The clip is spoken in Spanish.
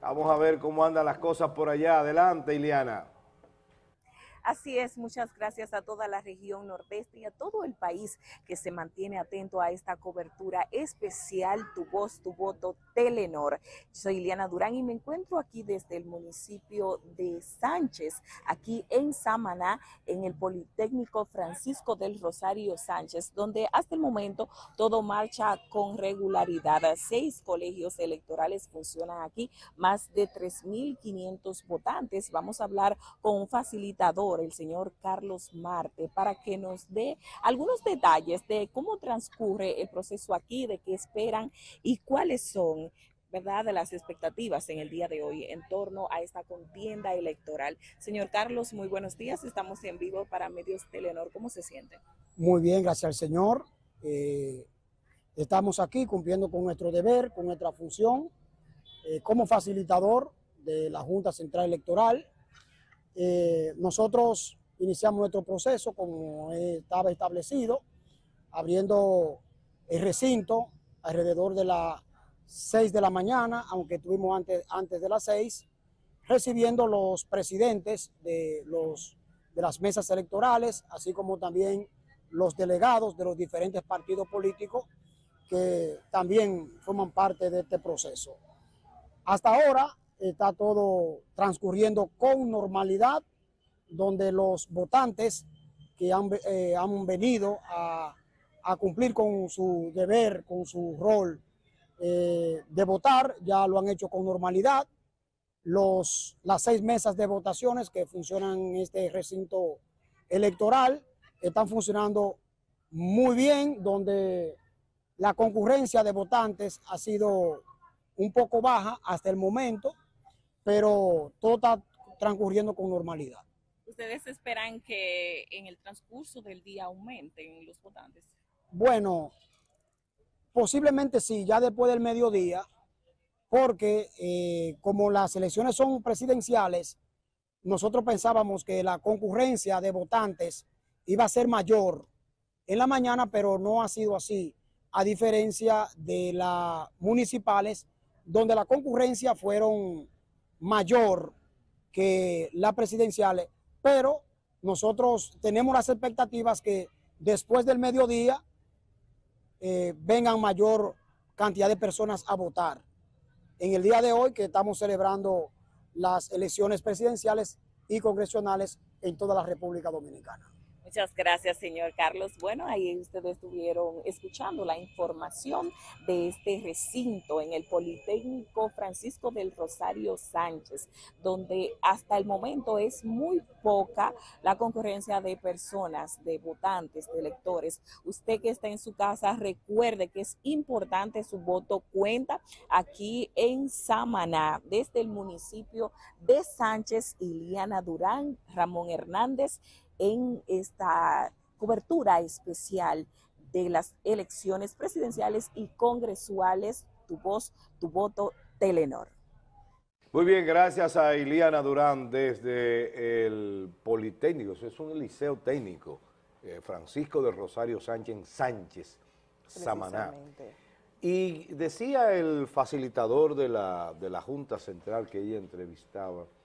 Vamos a ver cómo andan las cosas por allá. Adelante, Ileana. Así es, muchas gracias a toda la región nordeste y a todo el país que se mantiene atento a esta cobertura especial Tu Voz, Tu Voto, Telenor. Yo soy Ileana Durán y me encuentro aquí desde el municipio de Sánchez, aquí en Samaná, en el Politécnico Francisco del Rosario Sánchez, donde hasta el momento todo marcha con regularidad. 6 colegios electorales funcionan aquí, más de 3.500 votantes. Vamos a hablar con un facilitador, el señor Carlos Marte, para que nos dé algunos detalles de cómo transcurre el proceso aquí, de qué esperan y cuáles son, ¿verdad?, de las expectativas en el día de hoy en torno a esta contienda electoral. Señor Carlos, muy buenos días. Estamos en vivo para Medios Telenord. ¿Cómo se siente? Muy bien, gracias al Señor. Estamos aquí cumpliendo con nuestro deber, con nuestra función como facilitador de la Junta Central Electoral. Nosotros iniciamos nuestro proceso como estaba establecido, abriendo el recinto alrededor de las 6 de la mañana, aunque estuvimos antes de las 6, recibiendo los presidentes de las mesas electorales, así como también los delegados de los diferentes partidos políticos que también forman parte de este proceso. Hasta ahora está todo transcurriendo con normalidad, donde los votantes que han venido a cumplir con su deber, con su rol de votar, ya lo han hecho con normalidad. Las 6 mesas de votaciones que funcionan en este recinto electoral están funcionando muy bien, donde la concurrencia de votantes ha sido un poco baja hasta el momento, pero todo está transcurriendo con normalidad. ¿Ustedes esperan que en el transcurso del día aumenten los votantes? Bueno, posiblemente sí, ya después del mediodía, porque como las elecciones son presidenciales, nosotros pensábamos que la concurrencia de votantes iba a ser mayor en la mañana, pero no ha sido así, a diferencia de las municipales, donde la concurrencia fueron mayor que las presidenciales, pero nosotros tenemos las expectativas que después del mediodía vengan mayor cantidad de personas a votar. En el día de hoy, que estamos celebrando las elecciones presidenciales y congresionales en toda la República Dominicana. Muchas gracias, señor Carlos. Bueno, ahí ustedes estuvieron escuchando la información de este recinto en el Politécnico Francisco del Rosario Sánchez, donde hasta el momento es muy poca la concurrencia de personas, de votantes, de electores. Usted que está en su casa, recuerde que es importante su voto. Cuenta aquí en Samaná, desde el municipio de Sánchez, Ileana Durán, Ramón Hernández, en esta cobertura especial de las elecciones presidenciales y congresuales, Tu Voz, Tu Voto, Telenor. Muy bien, gracias a Ileana Durán desde el Politécnico, eso es un liceo técnico, Francisco del Rosario Sánchez, Samaná. Y decía el facilitador de la Junta Central que ella entrevistaba,